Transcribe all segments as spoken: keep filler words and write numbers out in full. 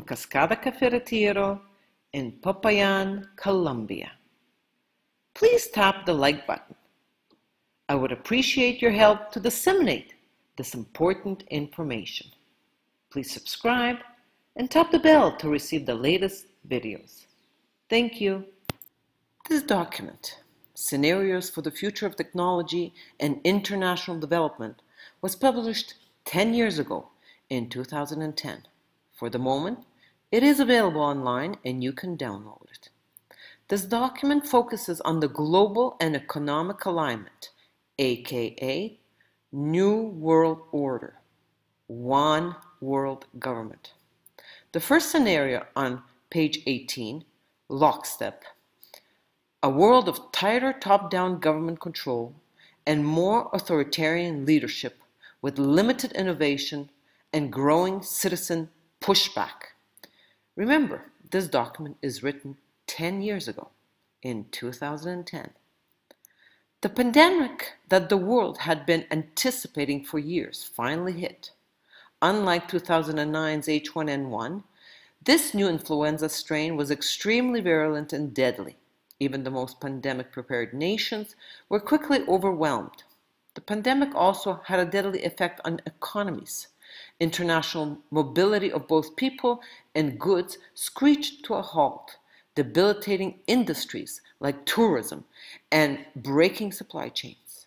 from Cascada Café Retiro in Popayan, Colombia. Please tap the like button. I would appreciate your help to disseminate this important information. Please subscribe and tap the bell to receive the latest videos. Thank you. This document, Scenarios for the Future of Technology and International Development, was published ten years ago in two thousand ten. For the moment, it is available online and you can download it. This document focuses on the global and economic alignment, aka New World Order, One World Government. The first scenario on page eighteen, Lock Step, a world of tighter top-down government control and more authoritarian leadership with limited innovation and growing citizen pushback. Remember, this document is written ten years ago, in two thousand ten. The pandemic that the world had been anticipating for years finally hit. Unlike two thousand nine's H one N one, this new influenza strain was extremely virulent and deadly. Even the most pandemic-prepared nations were quickly overwhelmed. The pandemic also had a deadly effect on economies. International mobility of both people and goods screeched to a halt, debilitating industries like tourism and breaking supply chains.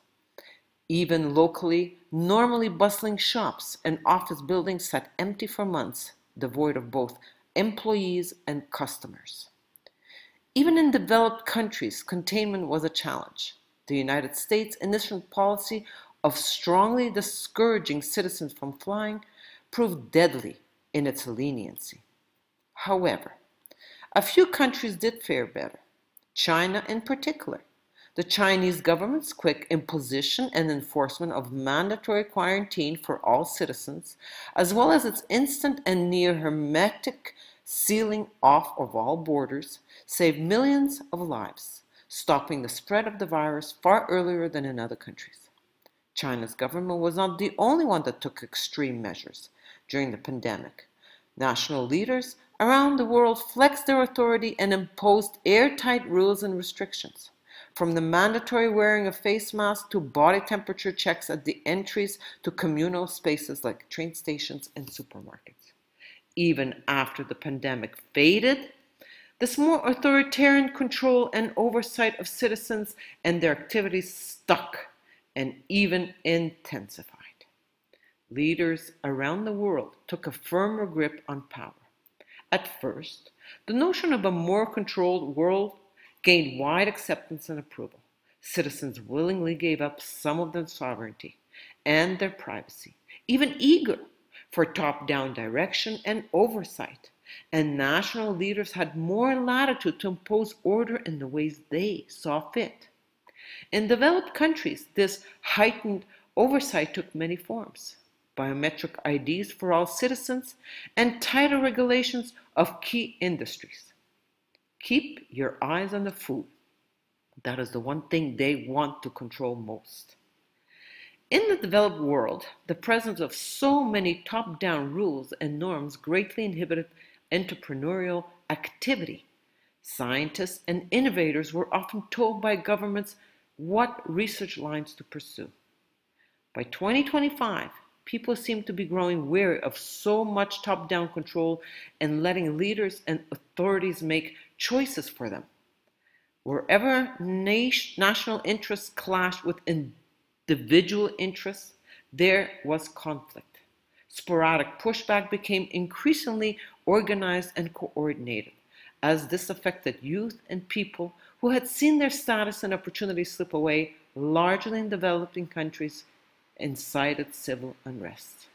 Even locally, normally bustling shops and office buildings sat empty for months, devoid of both employees and customers. Even in developed countries, containment was a challenge. The United States' initial policy of strongly discouraging citizens from flying proved deadly in its leniency. However, a few countries did fare better, China in particular. The Chinese government's quick imposition and enforcement of mandatory quarantine for all citizens, as well as its instant and near hermetic sealing off of all borders, saved millions of lives, stopping the spread of the virus far earlier than in other countries. China's government was not the only one that took extreme measures during the pandemic. National leaders around the world flexed their authority and imposed airtight rules and restrictions, from the mandatory wearing of face masks to body temperature checks at the entries to communal spaces like train stations and supermarkets. Even after the pandemic faded, this more authoritarian control and oversight of citizens and their activities stuck and even intensified. Leaders around the world took a firmer grip on power. At first, the notion of a more controlled world gained wide acceptance and approval. Citizens willingly gave up some of their sovereignty and their privacy, even eager for top-down direction and oversight, and national leaders had more latitude to impose order in the ways they saw fit. In developed countries, this heightened oversight took many forms: biometric I Ds for all citizens and tighter regulations of key industries. Keep your eyes on the food. That is the one thing they want to control most. In the developed world, the presence of so many top-down rules and norms greatly inhibited entrepreneurial activity. Scientists and innovators were often told by governments what research lines to pursue. By twenty twenty-five, people seem to be growing weary of so much top-down control and letting leaders and authorities make choices for them. Wherever national interests clashed with individual interests, there was conflict. Sporadic pushback became increasingly organized and coordinated, as this affected youth and people who had seen their status and opportunities slip away, largely in developing countries, incited civil unrest.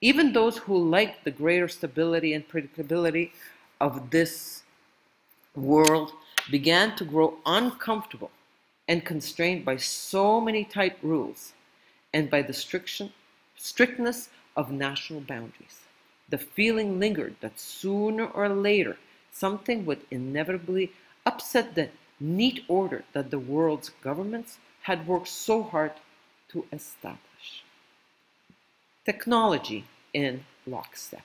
Even those who liked the greater stability and predictability of this world began to grow uncomfortable and constrained by so many tight rules and by the strictness of national boundaries. The feeling lingered that sooner or later something would inevitably upset the neat order that the world's governments had worked so hard to establish. Technology in Lockstep.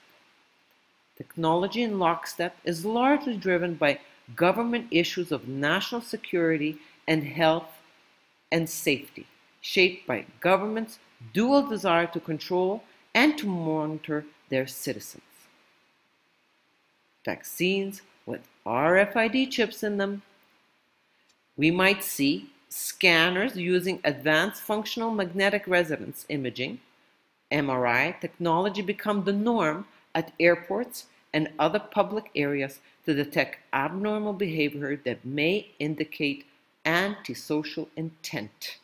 Technology in lockstep is largely driven by government issues of national security and health and safety, shaped by governments' dual desire to control and to monitor their citizens. Vaccines with R F I D chips in them. We might see scanners using advanced functional magnetic resonance imaging, M R I technology become the norm at airports and other public areas to detect abnormal behavior that may indicate antisocial intent.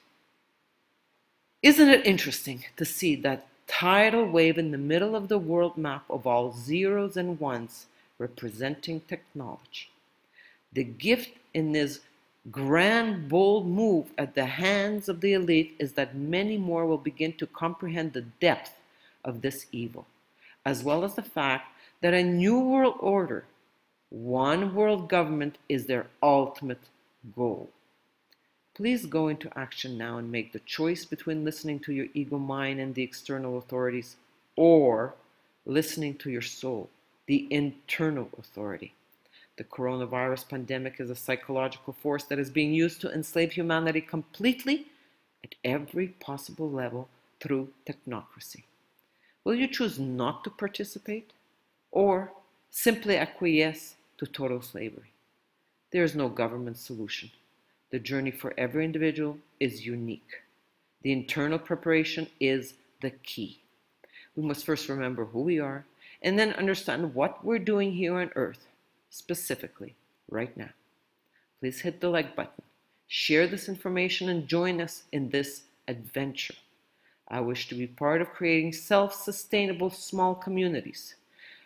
Isn't it interesting to see that tidal wave in the middle of the world map of all zeros and ones representing technology? The gift in this grand, bold move at the hands of the elite is that many more will begin to comprehend the depth of this evil, as well as the fact that a new world order, one world government, is their ultimate goal. Please go into action now and make the choice between listening to your ego mind and the external authorities, or listening to your soul, the internal authority. The coronavirus pandemic is a psychological force that is being used to enslave humanity completely at every possible level through technocracy. Will you choose not to participate or simply acquiesce to total slavery? There is no government solution. The journey for every individual is unique. The internal preparation is the key. We must first remember who we are and then understand what we're doing here on Earth, specifically right now. Please hit the like button, share this information, and join us in this adventure. I wish to be part of creating self-sustainable small communities.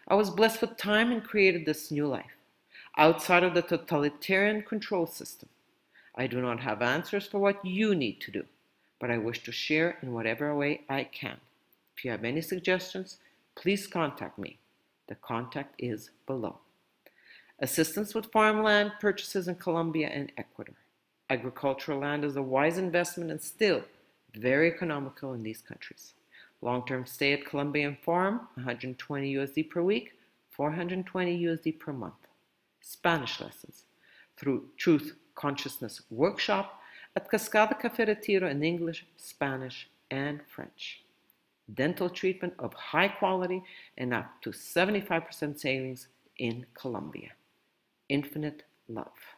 I was blessed with time and created this new life, outside of the totalitarian control system. I do not have answers for what you need to do, but I wish to share in whatever way I can. If you have any suggestions, please contact me. The contact is below. Assistance with farmland purchases in Colombia and Ecuador. Agricultural land is a wise investment and still very economical in these countries. Long-term stay at Colombian farm, one hundred twenty U S D per week, four hundred twenty U S D per month. Spanish lessons through Truth Consciousness Workshop at Cascada Café Retiro in English, Spanish, and French. Dental treatment of high quality and up to seventy-five percent savings in Colombia. Infinite love.